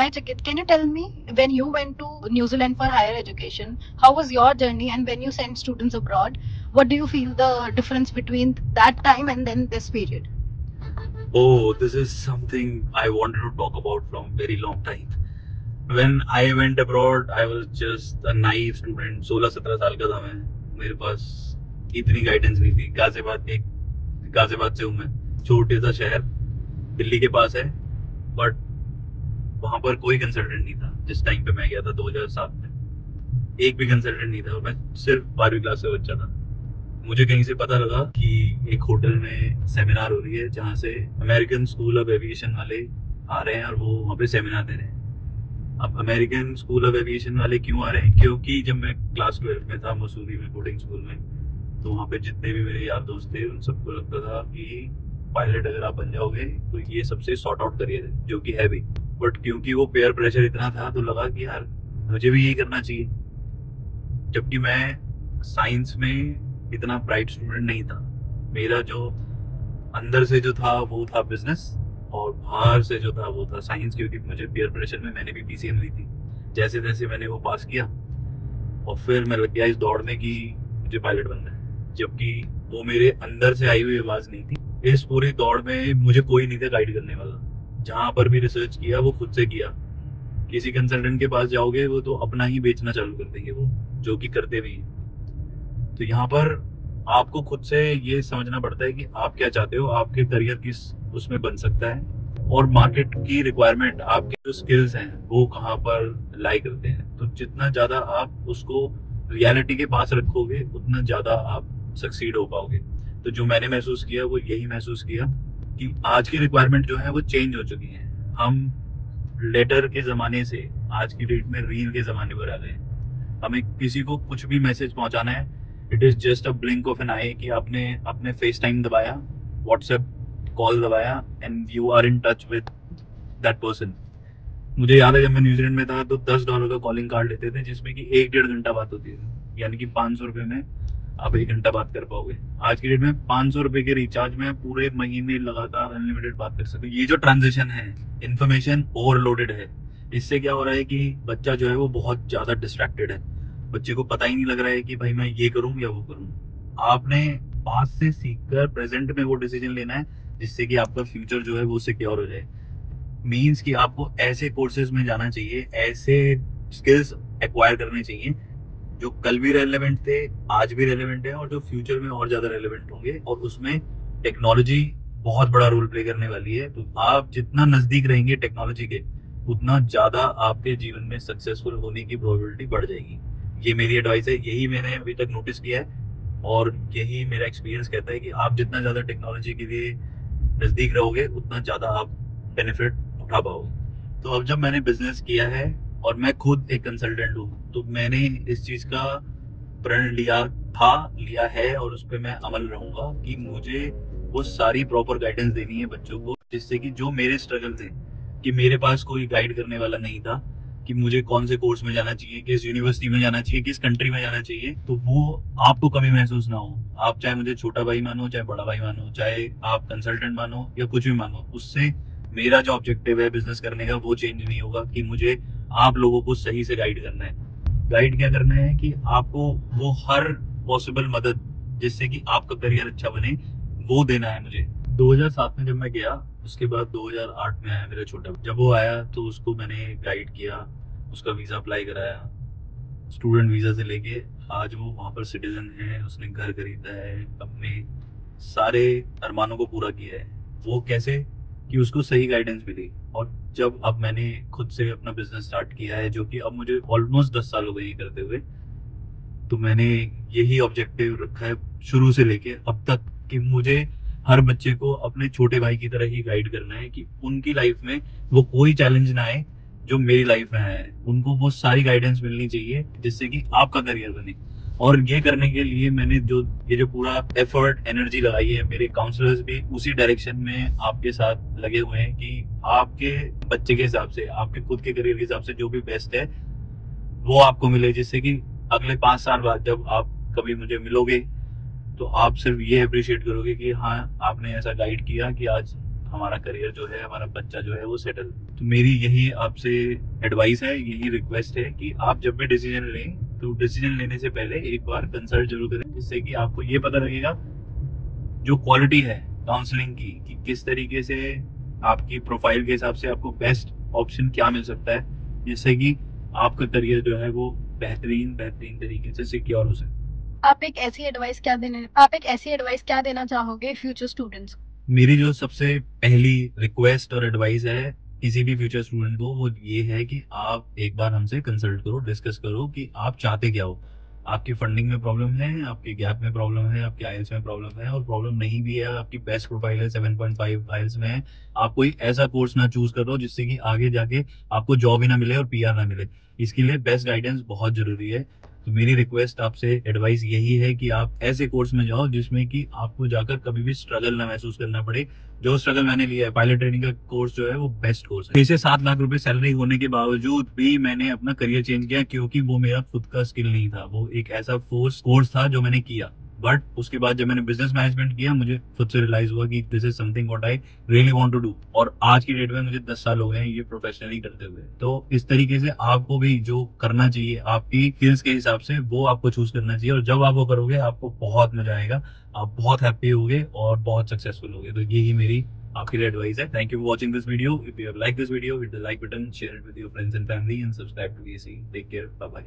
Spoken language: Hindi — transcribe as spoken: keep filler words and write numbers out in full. Hi Chakit, can you tell me, when you went to New Zealand for higher education, how was your journey, and when you sent students abroad, what do you feel the difference between that time and then this period? Oh, this is something I wanted to talk about from very long time. When I went abroad, I was just a naive student. सोलह सत्रह साल का था मैं, मेरे पास इतनी गाइडेंस नहीं थी। गाजियाबाद एक गाजियाबाद से हूँ मैं, छोटे सा शहर दिल्ली के पास है, बट वहाँ पर कोई कंसल्टेंट नहीं था। जिस टाइम पे मैं गया था दो हज़ार सात में, एक भी कंसल्टेंट नहीं था। मैं सिर्फ बारहवीं क्लास से बच्चा था। मुझे कहीं से पता लगा कि एक होटल में सेमिनार हो रही है जहाँ से अमेरिकन स्कूल ऑफ एविएशन वाले आ रहे हैं और वो वहाँ पे सेमिनार दे रहे हैं। अब अमेरिकन स्कूल ऑफ एविएशन वाले क्यों आ रहे हैं? क्योंकि जब मैं क्लास ट्वेल्थ में था मसूरी में बोर्डिंग स्कूल में, तो वहाँ पे जितने भी मेरे यार दोस्त थे उन सबको लगता था कि पायलट अगर आप बन जाओगे तो ये सबसे सॉर्ट आउट करियर है, जो कि है भी। बट क्योंकि वो पेयर प्रेशर इतना था तो लगा कि यार मुझे भी ये करना चाहिए, जबकि मैं साइंस में इतना ब्राइट स्टूडेंट नहीं था। मेरा जो अंदर से जो था वो था बिजनेस और बाहर से जो था वो था साइंस, क्योंकि मुझे पेयर प्रेशर में मैंने भी पीसीएम ली थी। जैसे जैसे मैंने वो पास किया और फिर मैं लग गया इस दौड़ में कि मुझे पायलट बनना है, जबकि वो मेरे अंदर से आई हुई आवाज़ नहीं थी। इस पूरी दौड़ में मुझे कोई नहीं था गाइड करने वाला। जहाँ पर भी रिसर्च किया वो खुद से किया। किसी कंसल्टेंट के पास जाओगे वो तो अपना ही बेचना चालू कर देंगे, वो जो कि करते भी हैं। तो यहाँ पर आपको खुद से ये समझना पड़ता है कि आप क्या चाहते हो, आपके करियर किस उसमें बन सकता है, और मार्केट की रिक्वायरमेंट, आपके जो स्किल्स हैं वो कहाँ पर लाई करते हैं। तो जितना ज़्यादा आप उसको रियलिटी के पास रखोगे उतना ज़्यादा आप सक्सीड हो पाओगे। तो जो मैंने महसूस किया वो यही महसूस किया कि आज की रिक्वायरमेंट जो है वो चेंज हो चुकी है। हम लेटर के ज़माने से आज की डेट में रील के ज़माने पर आ गए। हमें किसी को कुछ भी मैसेज पहुंचाना है, it is just a blink of an eye कि आपने अपने फेस टाइम दबाया, व्हाट्सएप कॉल दबाया, and you are in touch with that person. मुझे याद है जब मैं न्यूजीलैंड में था तो दस डॉलर का कॉलिंग कार्ड लेते थे जिसमें कि एक डेढ़ घंटा बात होती थी, यानी कि पाँच सौ रुपये में आप एक घंटा बात कर पाओगे। आज की डेट में पाँच सौ रुपए के रिचार्ज में पूरे महीने लगातार अनलिमिटेड बात कर सकते हो। ये जो ट्रांजिशन है, इन्फॉर्मेशन ओवरलोडेड है। इससे क्या हो रहा है कि बच्चा जो है वो बहुत ज्यादा डिस्ट्रैक्टेड है। बच्चे को पता ही नहीं लग रहा है कि भाई मैं ये करूँ या वो करूँ। आपने पास से सीखकर प्रेजेंट में वो डिसीजन लेना है जिससे कि आपका फ्यूचर जो है वो सिक्योर हो जाए। मीन्स कि आपको ऐसे कोर्सेज में जाना चाहिए, ऐसे स्किल्स एक्वायर करने चाहिए जो कल भी रेलेवेंट थे, आज भी रेलेवेंट है, और जो फ्यूचर में और ज्यादा रेलेवेंट होंगे। और उसमें टेक्नोलॉजी बहुत बड़ा रोल प्ले करने वाली है। तो आप जितना नजदीक रहेंगे टेक्नोलॉजी के, उतना ज्यादा आपके जीवन में सक्सेसफुल होने की प्रोबेबिलिटी बढ़ जाएगी। ये मेरी एडवाइस है, यही मैंने अभी तक नोटिस किया है और यही मेरा एक्सपीरियंस कहता है कि आप जितना ज्यादा टेक्नोलॉजी के लिए नजदीक रहोगे उतना ज्यादा आप बेनिफिट उठा पाओगे। तो अब जब मैंने बिजनेस किया है और मैं खुद एक कंसल्टेंट हूँ, तो मैंने इस चीज़ का प्रण लिया था लिया है और उस पर मैं अमल रहूँगा कि मुझे वो सारी प्रॉपर गाइडेंस देनी है बच्चों को, जिससे कि जो मेरे स्ट्रगल थे कि मेरे पास कोई गाइड करने वाला नहीं था कि मुझे कौन से कोर्स में जाना चाहिए, किस यूनिवर्सिटी में जाना चाहिए, किस कंट्री में जाना चाहिए, तो वो आपको कमी महसूस ना हो। आप चाहे मुझे छोटा भाई मानो, चाहे बड़ा भाई मानो, चाहे आप कंसल्टेंट मानो या कुछ भी मानो, उससे मेरा जो ऑब्जेक्टिव है बिजनेस करने का वो चेंज नहीं होगा कि मुझे आप लोगों को सही से गाइड करना है। गाइड क्या करना है कि आपको वो हर पॉसिबल मदद जिससे कि आपका करियर अच्छा बने वो देना है। मुझे दो हज़ार सात में जब मैं गया, उसके बाद दो हज़ार आठ में आया मेरा छोटा। जब वो आया तो उसको मैंने गाइड किया, उसका वीज़ा अप्लाई कराया, स्टूडेंट वीज़ा से लेके आज वो वहाँ पर सिटीजन है, उसने घर खरीदा है, अपने सारे अरमानों को पूरा किया है। वो कैसे? कि उसको सही गाइडेंस मिली। और जब अब मैंने खुद से अपना बिजनेस स्टार्ट किया है, जो कि अब मुझे ऑलमोस्ट दस साल हो गए करते हुए, तो मैंने यही ऑब्जेक्टिव रखा है शुरू से लेके अब तक कि मुझे हर बच्चे को अपने छोटे भाई की तरह ही गाइड करना है कि उनकी लाइफ में वो कोई चैलेंज ना आए जो मेरी लाइफ में आया है। उनको वो सारी गाइडेंस मिलनी चाहिए जिससे कि आपका करियर बने। और ये करने के लिए मैंने जो ये जो पूरा एफर्ट एनर्जी लगाई है, मेरे काउंसलर्स भी उसी डायरेक्शन में आपके साथ लगे हुए हैं कि आपके बच्चे के हिसाब से, आपके खुद के करियर के हिसाब से जो भी बेस्ट है वो आपको मिले, जिससे कि अगले पाँच साल बाद जब आप कभी मुझे मिलोगे तो आप सिर्फ ये अप्रिशिएट करोगे कि हाँ आपने ऐसा गाइड किया कि आज हमारा करियर जो है, हमारा बच्चा जो है वो सेटल। तो मेरी यही आपसे एडवाइस है, यही रिक्वेस्ट है कि आप जब भी डिसीजन लें तो डिसीजन लेने से पहले एक बार कंसल्ट जरूर करें, जिससे कि आपको ये पता लगेगा जो क्वालिटी है काउंसलिंग की कि किस तरीके से आपकी प्रोफाइल के हिसाब से आपको बेस्ट ऑप्शन क्या मिल सकता है, जिससे कि आपका करियर जो है वो बेहतरीन बेहतरीन तरीके से सिक्योर हो सके। आप एक ऐसी एडवाइस क्या देने आप एक ऐसी एडवाइस क्या देना चाहोगे फ्यूचर स्टूडेंट्स? मेरी जो सबसे पहली रिक्वेस्ट और एडवाइस है किसी भी फ्यूचर स्टूडेंट को वो ये है कि आप एक बार हमसे कंसल्ट करो, डिस्कस करो कि आप चाहते क्या हो। आपकी फंडिंग में प्रॉब्लम है, आपके गैप में प्रॉब्लम है, आपके आईएलटीएस में प्रॉब्लम है, और प्रॉब्लम नहीं भी है, आपकी बेस्ट प्रोफाइल है सात पॉइंट पाँच आईएलटीएस में है, आप कोई ऐसा कोर्स ना चूज करो जिससे कि आगे जाके आपको जॉब ही ना मिले और पीआर ना मिले। इसके लिए बेस्ट गाइडेंस बहुत जरूरी है। तो मेरी रिक्वेस्ट आपसे, एडवाइस यही है कि आप ऐसे कोर्स में जाओ जिसमें कि आपको जाकर कभी भी स्ट्रगल ना महसूस करना पड़े। जो स्ट्रगल मैंने लिया है, पायलट ट्रेनिंग का कोर्स जो है वो बेस्ट कोर्स है। छह से सात लाख रुपए सैलरी होने के बावजूद भी मैंने अपना करियर चेंज किया, क्योंकि वो मेरा खुद का स्किल नहीं था, वो एक ऐसा कोर्स कोर्स था जो मैंने किया। बट उसके बाद जब मैंने बिजनेस मैनेजमेंट किया, मुझे खुद से रियलाइज हुआ कि this is something what I really want to do, और आज की डेट में मुझे दस साल हो गए हैं ये प्रोफेशनली करते हुए। तो इस तरीके से आपको भी जो करना चाहिए आपकी स्किल्स के हिसाब से वो आपको चूज करना चाहिए, और जब आप वो करोगे आपको बहुत मजा आएगा, आप बहुत हैप्पी होगे और बहुत सक्सेसफुल होगे। तो यही मेरी आपके लिए एडवाइस है। Thank you for watching this video. If you have like this video, hit the like button, share it with your friends and family and subscribe to AC. Take care, bye bye.